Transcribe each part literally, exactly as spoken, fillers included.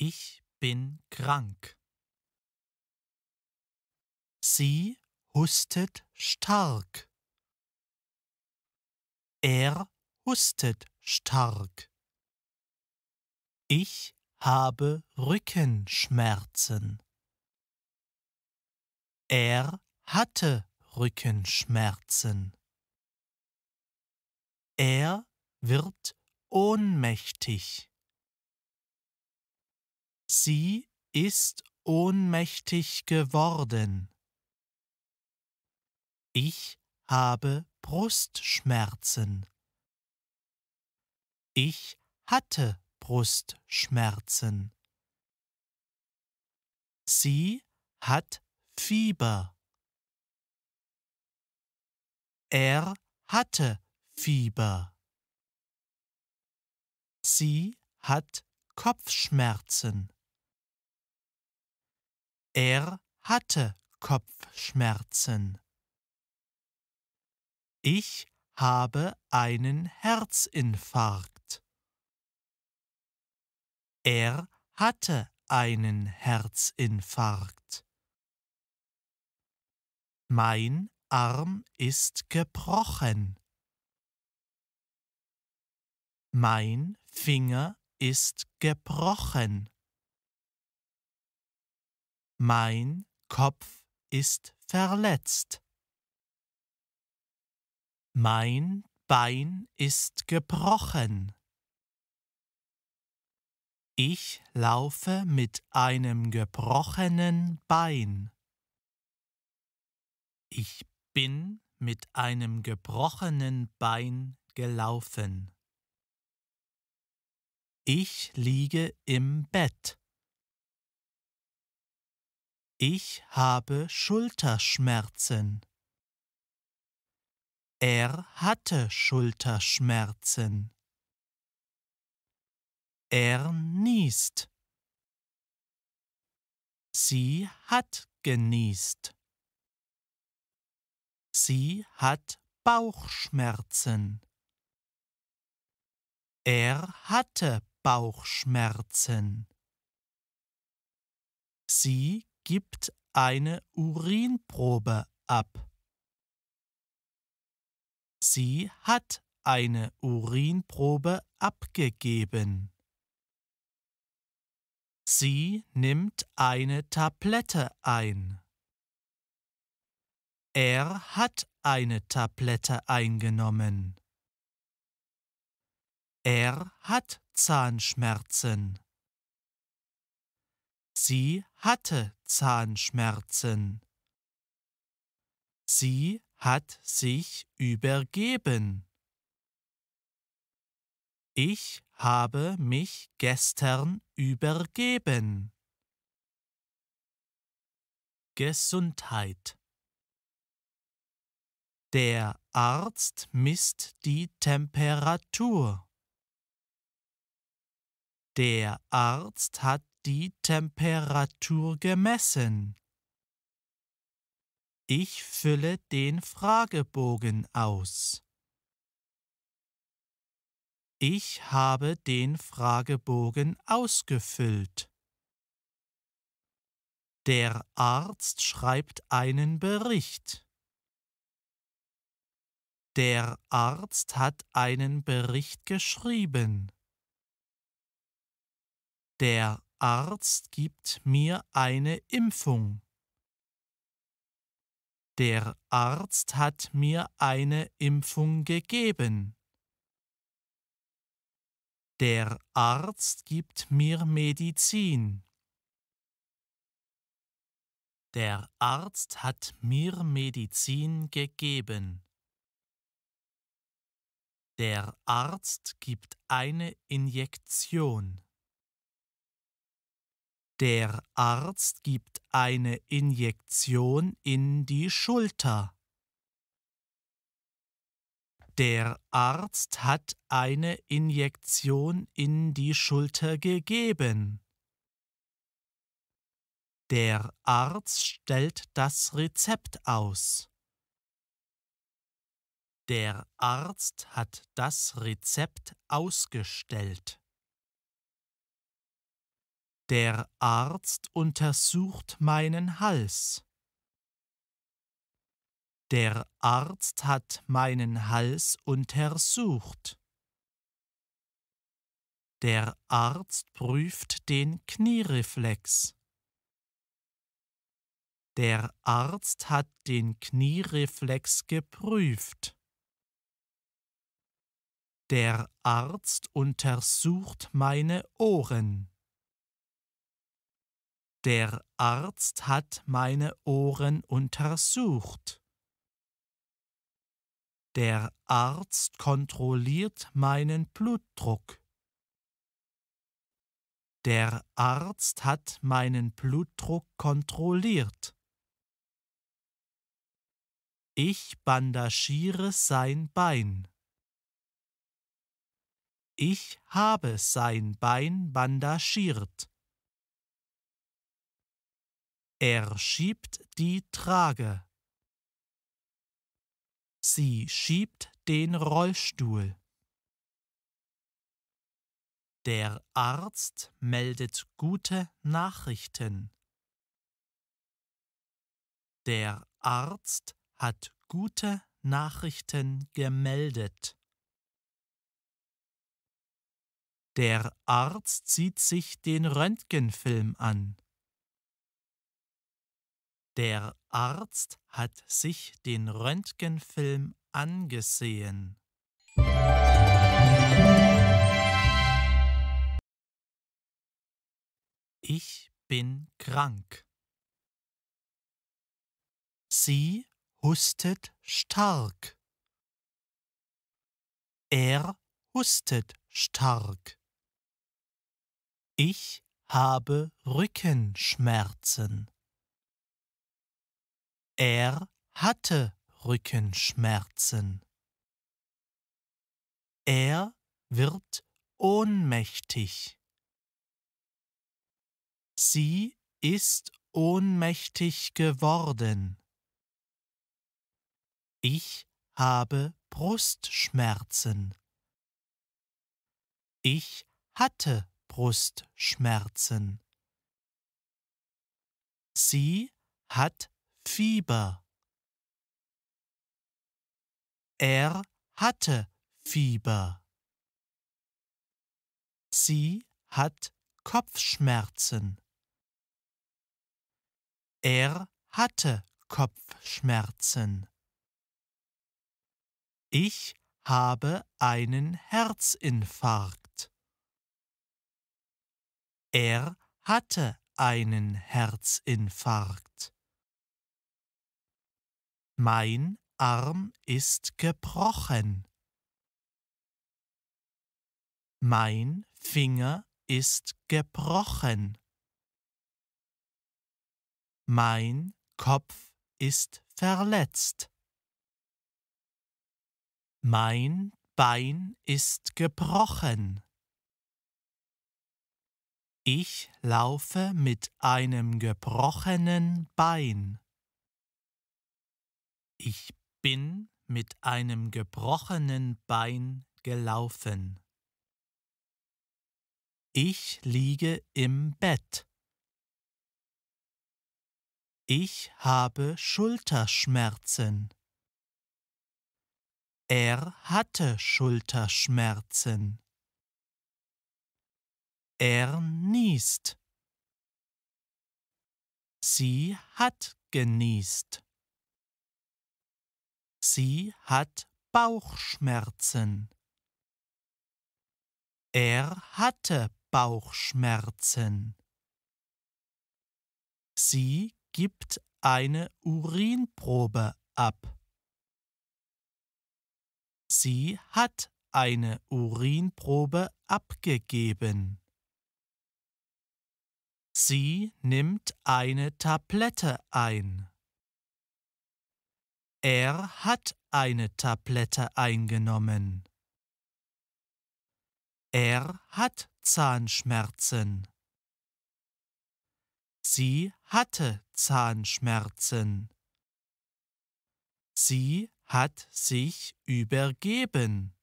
Ich bin krank. Sie hustet stark. Er hustet stark. Ich habe Rückenschmerzen. Er hatte Rückenschmerzen. Er wird ohnmächtig. Sie ist ohnmächtig geworden. Ich habe Brustschmerzen. Ich hatte Brustschmerzen. Sie hat Fieber. Er hatte Fieber. Sie hat Kopfschmerzen. Er hatte Kopfschmerzen. Ich habe einen Herzinfarkt. Er hatte einen Herzinfarkt. Mein Arm ist gebrochen. Mein Finger ist gebrochen. Mein Kopf ist verletzt. Mein Bein ist gebrochen. Ich laufe mit einem gebrochenen Bein. Ich bin mit einem gebrochenen Bein gelaufen. Ich liege im Bett. Ich habe Schulterschmerzen. Er hatte Schulterschmerzen. Er niest. Sie hat geniest. Sie hat Bauchschmerzen. Er hatte Bauchschmerzen. Sie gibt eine Urinprobe ab. Sie hat eine Urinprobe abgegeben. Sie nimmt eine Tablette ein. Er hat eine Tablette eingenommen. Er hat Zahnschmerzen. Sie hatte Zahnschmerzen. Sie hat sich übergeben. Ich habe mich gestern übergeben. Gesundheit. Der Arzt misst die Temperatur. Der Arzt hat die Temperatur gemessen. Ich fülle den Fragebogen aus. Ich habe den Fragebogen ausgefüllt. Der Arzt schreibt einen Bericht. Der Arzt hat einen Bericht geschrieben. Der Arzt gibt mir eine Impfung. Der Arzt hat mir eine Impfung gegeben. Der Arzt gibt mir Medizin. Der Arzt hat mir Medizin gegeben. Der Arzt gibt eine Injektion. Der Arzt gibt eine Injektion in die Schulter. Der Arzt hat eine Injektion in die Schulter gegeben. Der Arzt stellt das Rezept aus. Der Arzt hat das Rezept ausgestellt. Der Arzt untersucht meinen Hals. Der Arzt hat meinen Hals untersucht. Der Arzt prüft den Kniereflex. Der Arzt hat den Kniereflex geprüft. Der Arzt untersucht meine Ohren. Der Arzt hat meine Ohren untersucht. Der Arzt kontrolliert meinen Blutdruck. Der Arzt hat meinen Blutdruck kontrolliert. Ich bandagiere sein Bein. Ich habe sein Bein bandagiert. Er schiebt die Trage. Sie schiebt den Rollstuhl. Der Arzt meldet gute Nachrichten. Der Arzt hat gute Nachrichten gemeldet. Der Arzt sieht sich den Röntgenfilm an. Der Arzt hat sich den Röntgenfilm angesehen. Ich bin krank. Sie hustet stark. Er hustet stark. Ich habe Rückenschmerzen. Er hatte Rückenschmerzen. Er wird ohnmächtig. Sie ist ohnmächtig geworden. Ich habe Brustschmerzen. Ich hatte Brustschmerzen. Sie hat Fieber. Er hatte Fieber. Sie hat Kopfschmerzen. Er hatte Kopfschmerzen. Ich habe einen Herzinfarkt. Er hatte einen Herzinfarkt. Mein Arm ist gebrochen. Mein Finger ist gebrochen. Mein Kopf ist verletzt. Mein Bein ist gebrochen. Ich laufe mit einem gebrochenen Bein. Ich bin mit einem gebrochenen Bein gelaufen. Ich liege im Bett. Ich habe Schulterschmerzen. Er hatte Schulterschmerzen. Er niest. Sie hat geniest. Sie hat Bauchschmerzen. Er hatte Bauchschmerzen. Sie gibt eine Urinprobe ab. Sie hat eine Urinprobe abgegeben. Sie nimmt eine Tablette ein. Er hat eine Tablette eingenommen. Er hat Zahnschmerzen. Sie hatte Zahnschmerzen. Sie hat sich übergeben.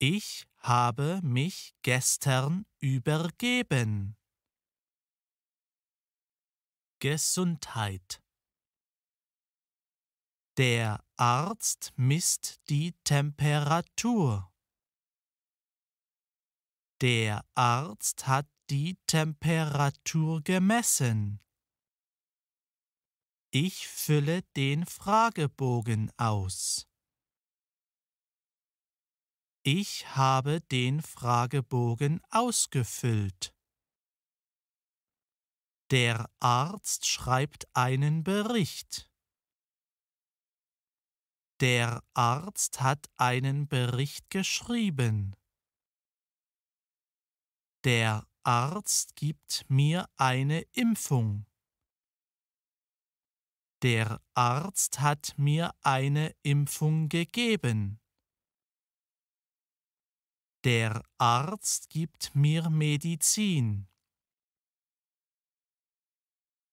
Ich habe mich gestern übergeben. Gesundheit. Der Arzt misst die Temperatur. Der Arzt hat die Temperatur gemessen. Ich fülle den Fragebogen aus. Ich habe den Fragebogen ausgefüllt. Der Arzt schreibt einen Bericht. Der Arzt hat einen Bericht geschrieben. Der Arzt gibt mir eine Impfung. Der Arzt hat mir eine Impfung gegeben. Der Arzt gibt mir Medizin.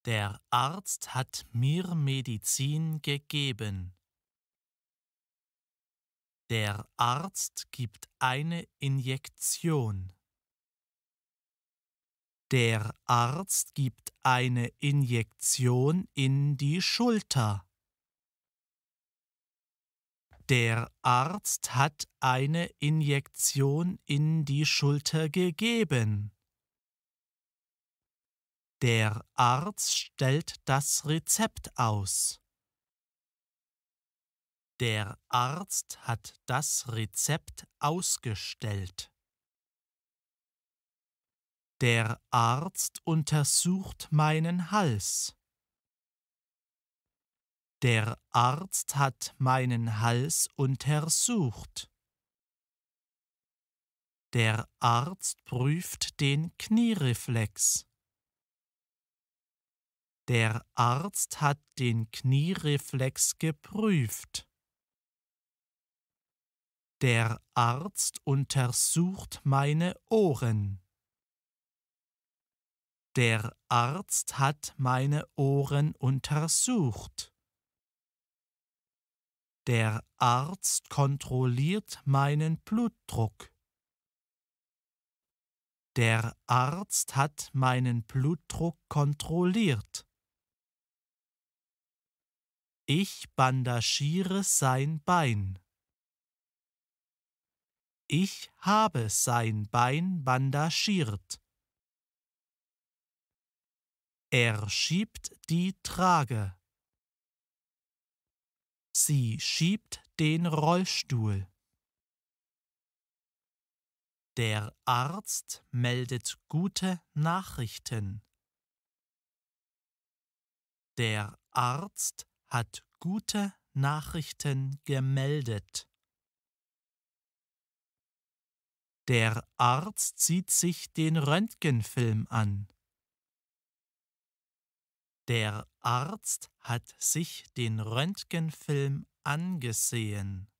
Der Arzt hat mir Medizin gegeben. Der Arzt gibt eine Injektion. Der Arzt gibt eine Injektion in die Schulter. Der Arzt hat eine Injektion in die Schulter gegeben. Der Arzt stellt das Rezept aus. Der Arzt hat das Rezept ausgestellt. Der Arzt untersucht meinen Hals. Der Arzt hat meinen Hals untersucht. Der Arzt prüft den Knie-Reflex. Der Arzt hat den Knie-Reflex geprüft. Der Arzt untersucht meine Ohren. Der Arzt hat meine Ohren untersucht. Der Arzt kontrolliert meinen Blutdruck. Der Arzt hat meinen Blutdruck kontrolliert. Ich bandagiere sein Bein. Ich habe sein Bein bandagiert. Er schiebt die Trage. Sie schiebt den Rollstuhl. Der Arzt meldet gute Nachrichten. Der Arzt hat gute Nachrichten gemeldet. Der Arzt sieht sich den Röntgenfilm an. Der Arzt hat sich den Röntgenfilm angesehen.